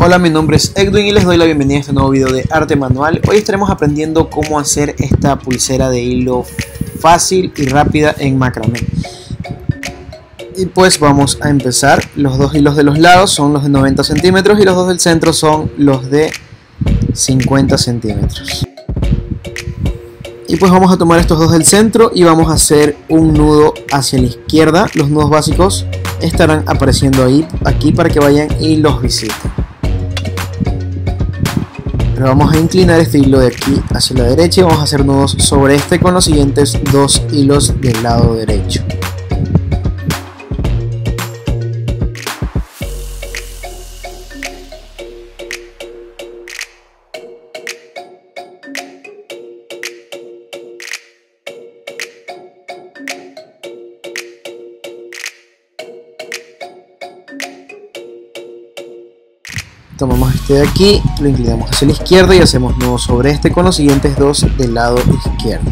Hola, mi nombre es Edwin y les doy la bienvenida a este nuevo video de Arte Manual. Hoy estaremos aprendiendo cómo hacer esta pulsera de hilo fácil y rápida en macramé. Y pues vamos a empezar. Los dos hilos de los lados son los de 90 centímetros y los dos del centro son los de 50 centímetros. Y pues vamos a tomar estos dos del centro y vamos a hacer un nudo hacia la izquierda. Los nudos básicos estarán apareciendo ahí, aquí, para que vayan y los visiten. Pero vamos a inclinar este hilo de aquí hacia la derecha y vamos a hacer nudos sobre este con los siguientes dos hilos del lado derecho. Tomamos este de aquí, lo inclinamos hacia la izquierda y hacemos nudo sobre este con los siguientes dos del lado izquierdo.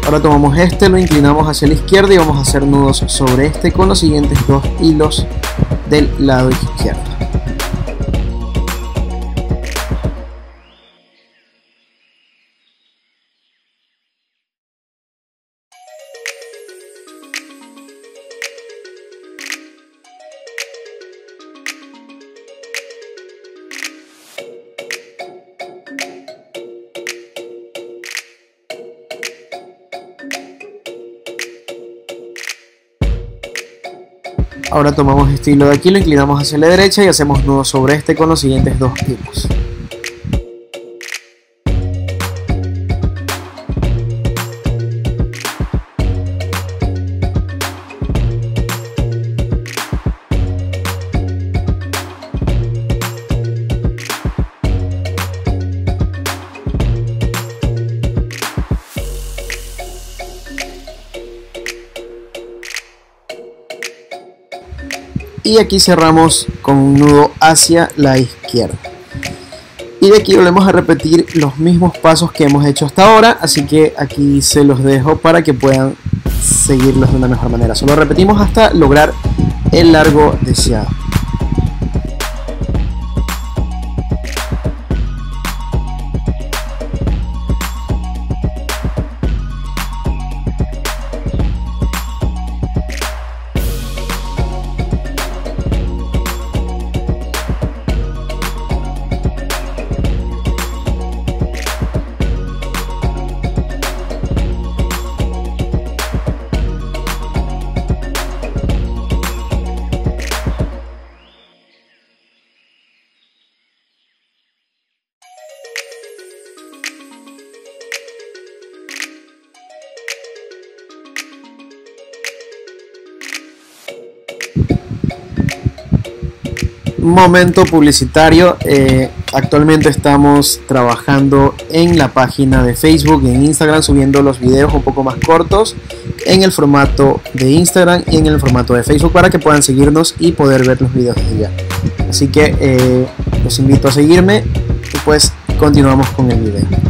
Ahora tomamos este, lo inclinamos hacia la izquierda y vamos a hacer nudos sobre este con los siguientes dos hilos del lado izquierdo. Ahora tomamos este hilo de aquí, lo inclinamos hacia la derecha y hacemos nudo sobre este con los siguientes dos hilos. Y aquí cerramos con un nudo hacia la izquierda. Y de aquí volvemos a repetir los mismos pasos que hemos hecho hasta ahora, así que aquí se los dejo para que puedan seguirlos de una mejor manera. Solo repetimos hasta lograr el largo deseado. Momento publicitario. Actualmente estamos trabajando en la página de Facebook y en Instagram, subiendo los videos un poco más cortos en el formato de Instagram y en el formato de Facebook para que puedan seguirnos y poder ver los videos de allá. Así que los invito a seguirme y pues continuamos con el video.